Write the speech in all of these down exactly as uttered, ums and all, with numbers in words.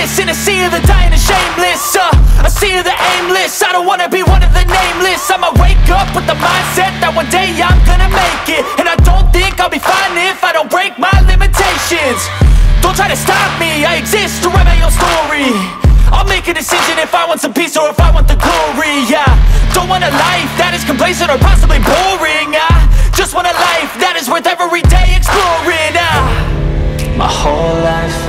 this in a sea of the dying and shameless, uh, a sea of the aimless. I don't wanna be one of the nameless. I'ma wake up with the mindset that one day I'm gonna make it, and I don't think I'll be fine if I don't break my limitations. Don't try to stop me, I exist to write my own story. I'll make a decision if I want some peace or if I want the glory, yeah. Don't want a life that is complacent or possibly boring. I just want a life that is worth every day exploring, uh. My whole life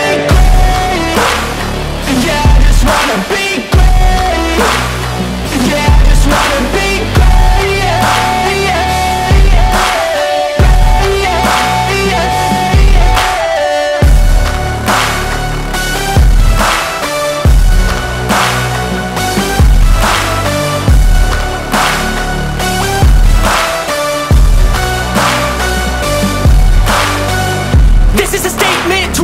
great. Yeah, I just wanna be great. Yeah, I just wanna be great. Yeah, yeah, yeah, yeah, yeah. This is a statement to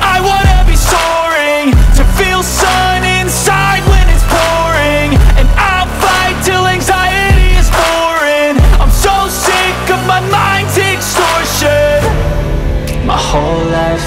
I wanna be soaring, to feel sun inside when it's pouring, and I'll fight till anxiety is foreign. I'm so sick of my mind's extortion. My whole life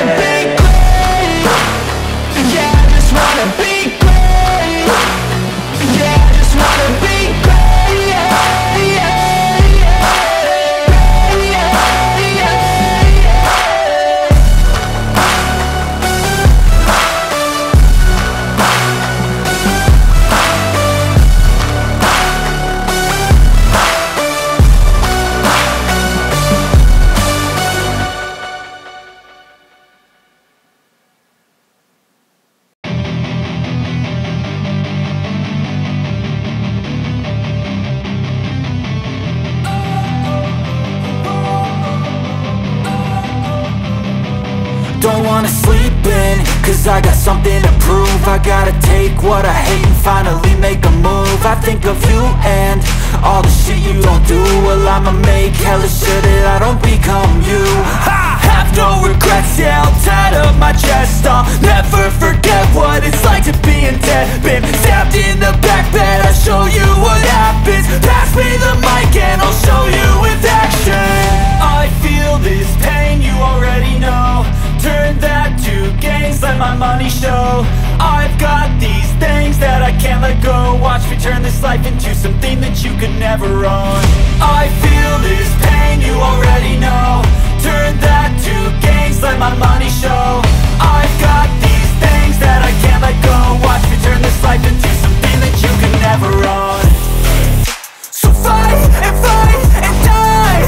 be great. Yeah, I just wanna be great. Yeah, I just wanna be great. Yeah. Cause I got something to prove. I gotta take what I hate and finally make a move. I think of you and all the shit you don't do. Well, I'ma make hella sure that I don't become you. I have no regrets, yeah, I'll tie up my chest. I'll never forget what it's like to be in debt. Been stabbed in the back bed, I'll show you what happens. Pass me the mic and I'll show you with action. I feel this pain, you already know. Turn that to gains, let my money show. I've got these things that I can't let go. Watch me turn this life into something that you could never own. I feel this pain, you already know. Turn that to gains, let my money show. I've got these things that I can't let go. Watch me turn this life into something that you could never own. So fight and fight and die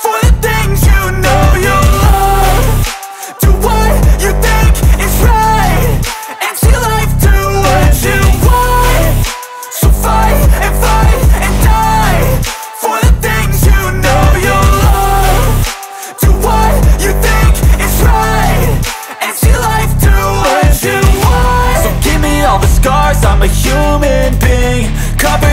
for the things you know you love. What you think is right, and see life do what you want. So fight and fight and die for the things you know you love. Do what you think is right, and see life do what you want. So give me all the scars, I'm a human being. Cover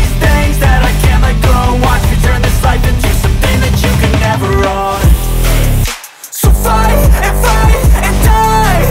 things that I can't let go. Watch me turn this life into something that you can never own. So fight and fight and die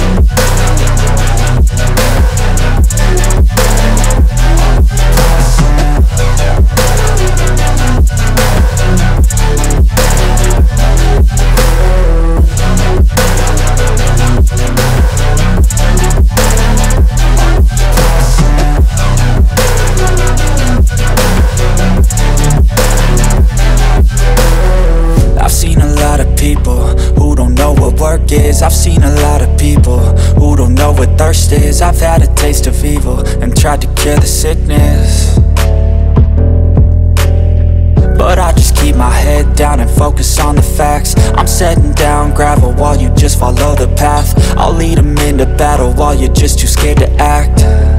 Is. I've seen a lot of people who don't know what thirst is. I've had a taste of evil and tried to cure the sickness, but I just keep my head down and focus on the facts. I'm setting down gravel while you just follow the path. I'll lead them into battle while you're just too scared to act.